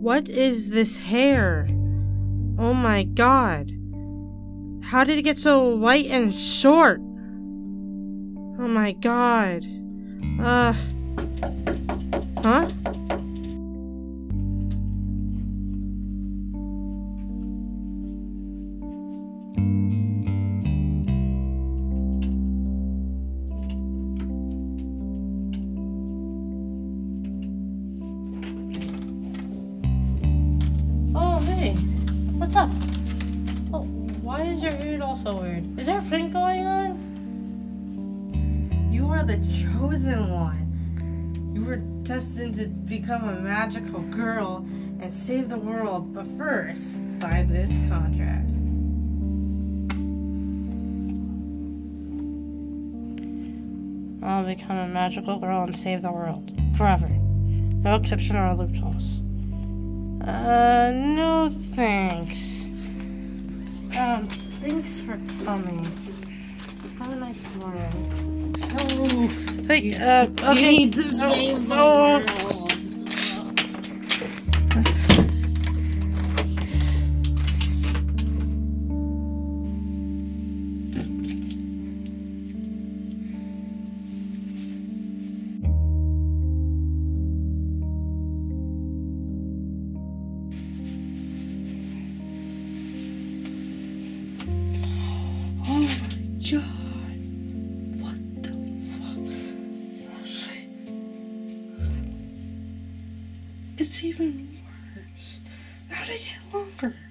What is this hair? Oh my god. How did it get so white and short? Oh my god. Huh? What's up? Oh, why is your hair all so weird? Is there a prank going on? You are the chosen one. You were destined to become a magical girl and save the world, but first, sign this contract. I'll become a magical girl and save the world. Forever. No exception or loopholes. No thanks. Thanks for coming. Have a nice morning. Oh, hey, okay. You need to save the world. God, what the fuck? Ashley. It's even worse. How did it get longer?